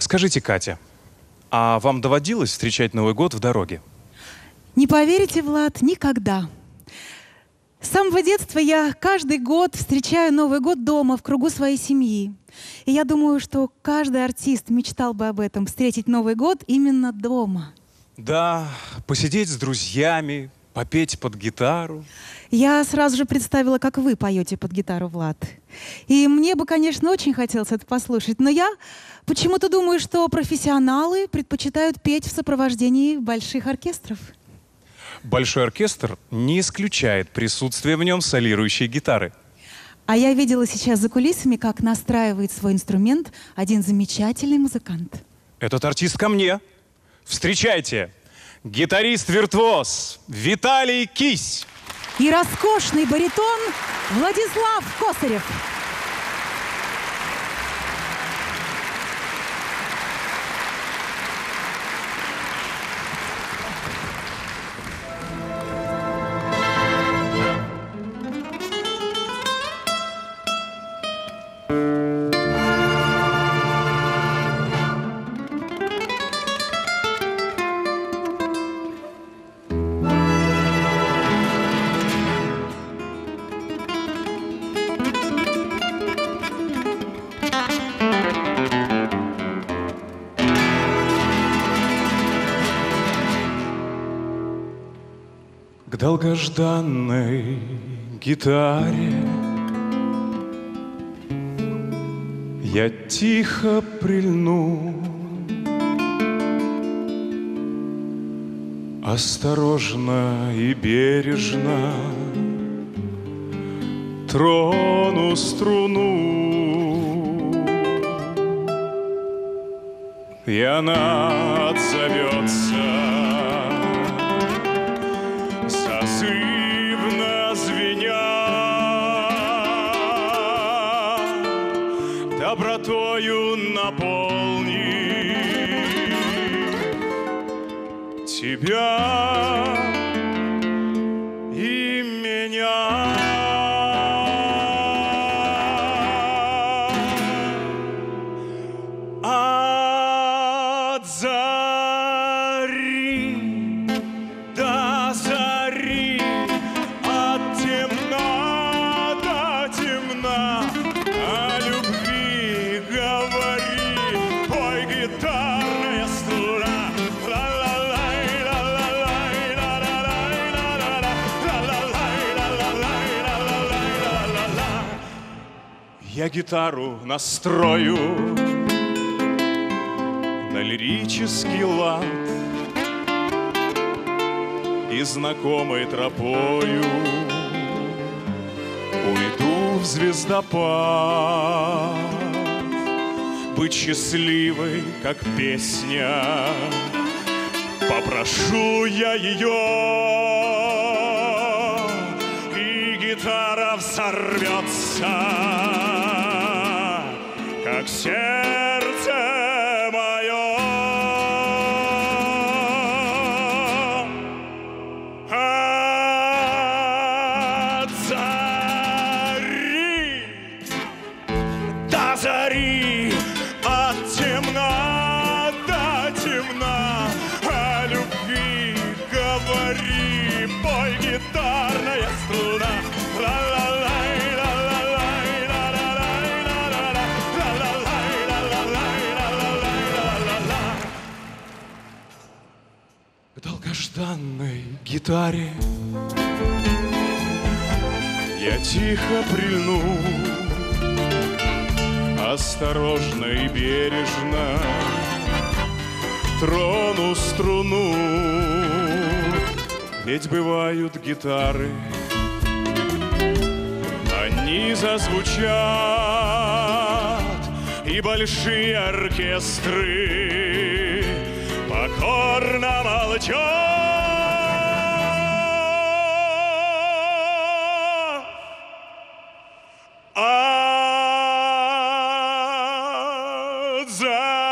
Скажите, Катя, а вам доводилось встречать Новый год в дороге? Не поверите, Влад, никогда. С самого детства я каждый год встречаю Новый год дома, в кругу своей семьи. И я думаю, что каждый артист мечтал бы об этом, встретить Новый год именно дома. Да, посидеть с друзьями, попеть под гитару. Я сразу же представила, как вы поете под гитару, Влад. И мне бы, конечно, очень хотелось это послушать, но я почему-то думаю, что профессионалы предпочитают петь в сопровождении больших оркестров. Большой оркестр не исключает присутствие в нем солирующей гитары. А я видела сейчас за кулисами, как настраивает свой инструмент один замечательный музыкант. Этот артист ко мне. Встречайте, гитарист-виртуоз Виталий Кись. И роскошный баритон Владислав Косарев. Долгожданной гитаре я тихо прильну, осторожно и бережно трону струну, и она отзовется. Добротою наполни тебя и меня. От зари до зари, от темна до темна. Я гитару настрою на лирический лад, и знакомой тропою уйду в звездопад. Быть счастливой, как песня, попрошу я ее, и гитара взорвется. Как сердце мое, от зари до зари, от темна до темна, о любви говори, пой, гитарная струна. Долгожданной гитаре я тихо прильну, осторожно и бережно трону струну. Ведь бывают гитары, они зазвучат, и большие оркестры покорно молчат. От зари.